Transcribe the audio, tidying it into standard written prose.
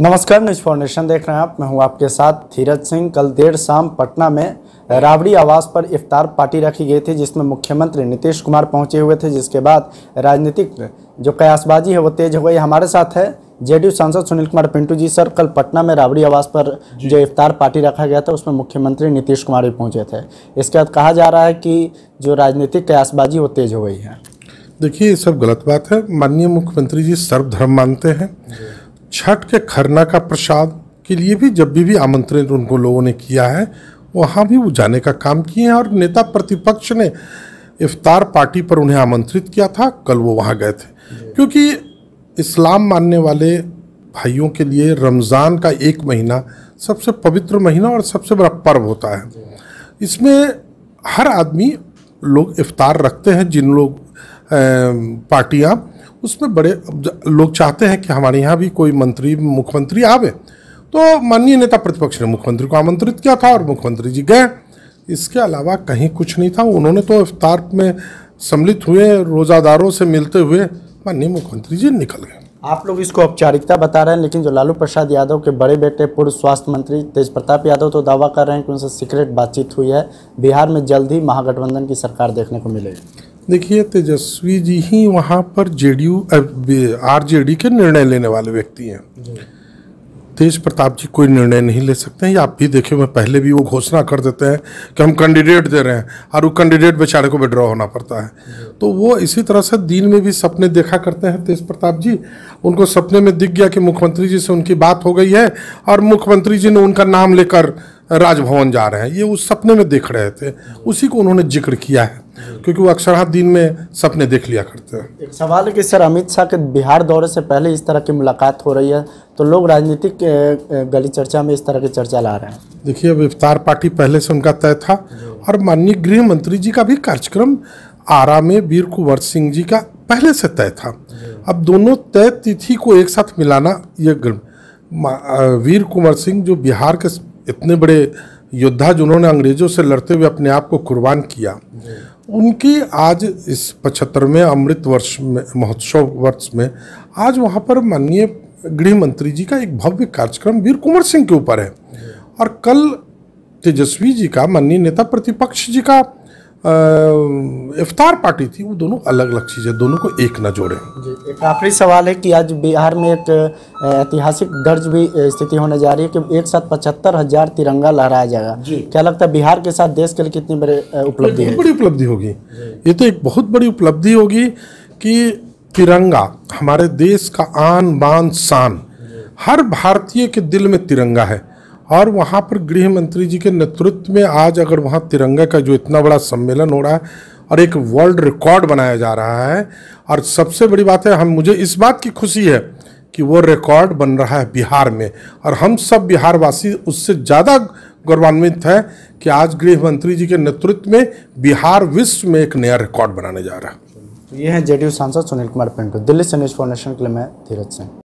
नमस्कार, न्यूज़4नेशन देख रहे हैं आप। मैं हूं आपके साथ धीरज सिंह। कल देर शाम पटना में राबड़ी आवास पर इफ्तार पार्टी रखी गई थी, जिसमें मुख्यमंत्री नीतीश कुमार पहुंचे हुए थे, जिसके बाद राजनीतिक जो कयासबाजी है वो तेज हो गई। हमारे साथ है जेडीयू सांसद सुनील कुमार पिंटू जी। सर, कल पटना में राबड़ी आवास पर जो इफ्तार पार्टी रखा गया था उसमें मुख्यमंत्री नीतीश कुमार भी पहुँचे थे। इसके बाद कहा जा रहा है कि जो राजनीतिक कयासबाजी वो तेज हो गई है। देखिए, ये सब गलत बात है। माननीय मुख्यमंत्री जी सर्वधर्म मानते हैं। छठ के खरना का प्रसाद के लिए भी जब भी आमंत्रित उनको लोगों ने किया है, वहाँ भी वो जाने का काम किए हैं। और नेता प्रतिपक्ष ने इफ्तार पार्टी पर उन्हें आमंत्रित किया था, कल वो वहाँ गए थे। क्योंकि इस्लाम मानने वाले भाइयों के लिए रमज़ान का एक महीना सबसे पवित्र महीना और सबसे बड़ा पर्व होता है। इसमें हर आदमी लोग इफ्तार रखते हैं। जिन लोग पार्टियाँ उसमें बड़े लोग चाहते हैं कि हमारे यहाँ भी कोई मंत्री मुख्यमंत्री आवे, तो माननीय नेता प्रतिपक्ष ने मुख्यमंत्री को आमंत्रित किया था और मुख्यमंत्री जी गए। इसके अलावा कहीं कुछ नहीं था। उन्होंने तो इफ्तार में सम्मिलित हुए, रोज़ादारों से मिलते हुए माननीय मुख्यमंत्री जी निकल गए। आप लोग इसको औपचारिकता बता रहे हैं, लेकिन जो लालू प्रसाद यादव के बड़े बेटे पूर्व स्वास्थ्य मंत्री तेज प्रताप यादव तो दावा कर रहे हैं कि उनसे सीक्रेट बातचीत हुई है। बिहार में जल्द ही महागठबंधन की सरकार देखने को मिलेगी। देखिए, तेजस्वी जी ही वहाँ पर आरजेडी के निर्णय लेने वाले व्यक्ति हैं। तेज प्रताप जी कोई निर्णय नहीं ले सकते हैं। या आप भी देखे, मैं पहले भी वो घोषणा कर देते हैं कि हम कैंडिडेट दे रहे हैं और वो कैंडिडेट बेचारे को विड्रॉ होना पड़ता है। तो वो इसी तरह से दिन में भी सपने देखा करते हैं। तेज प्रताप जी, उनको सपने में दिख गया कि मुख्यमंत्री जी से उनकी बात हो गई है और मुख्यमंत्री जी ने उनका नाम लेकर राजभवन जा रहे हैं। ये उस सपने में देख रहे थे, उसी को उन्होंने जिक्र किया है, क्योंकि वो अक्सर हर दिन में सपने देख लिया करते हैं। एक सवाल है कि सर, अमित शाह के बिहार दौरे से पहले इस तरह की मुलाकात हो रही है, तो लोग राजनीतिक गली चर्चा में इस तरह की चर्चा ला रहे हैं। देखिए, अब इफ्तार पार्टी पहले से उनका तय था और माननीय गृह मंत्री जी का भी कार्यक्रम आरा में वीर कुंवर सिंह जी का पहले से तय था। अब दोनों तय तिथि को एक साथ मिलाना, ये वीर कुंवर सिंह जो बिहार के इतने बड़े योद्धा जिन्होंने अंग्रेजों से लड़ते हुए अपने आप को कुर्बान किया, उनकी आज इस 75वें अमृत वर्ष में महोत्सव वर्ष में आज वहाँ पर माननीय गृह मंत्री जी का एक भव्य कार्यक्रम वीर कुंवर सिंह के ऊपर है। और कल तेजस्वी जी का माननीय नेता प्रतिपक्ष जी का इफ्तार पार्टी थी। वो दोनों अलग अलग चीज़ें, दोनों को एक न जोड़े। जी, एक आखिरी सवाल है कि आज बिहार में एक ऐतिहासिक दर्ज भी स्थिति होने जा रही है कि एक साथ 75,000 तिरंगा लहराया जाएगा। क्या लगता है बिहार के साथ देश के लिए कितनी बड़ी उपलब्धि है? बड़ी उपलब्धि होगी। ये तो एक बहुत बड़ी उपलब्धि होगी कि तिरंगा हमारे देश का आन बान शान, हर भारतीय के दिल में तिरंगा है। और वहाँ पर गृह मंत्री जी के नेतृत्व में आज अगर वहाँ तिरंगा का जो इतना बड़ा सम्मेलन हो रहा है और एक वर्ल्ड रिकॉर्ड बनाया जा रहा है, और सबसे बड़ी बात है मुझे इस बात की खुशी है कि वो रिकॉर्ड बन रहा है बिहार में। और हम सब बिहारवासी उससे ज़्यादा गौरवान्वित हैं कि आज गृह मंत्री जी के नेतृत्व में बिहार विश्व में एक नया रिकॉर्ड बनाने जा रहा है। ये है जेडीयू सांसद सुनील कुमार पिंटू। दिल्ली से न्यूज़4नेशन के लिए मैं धीरज सिंह।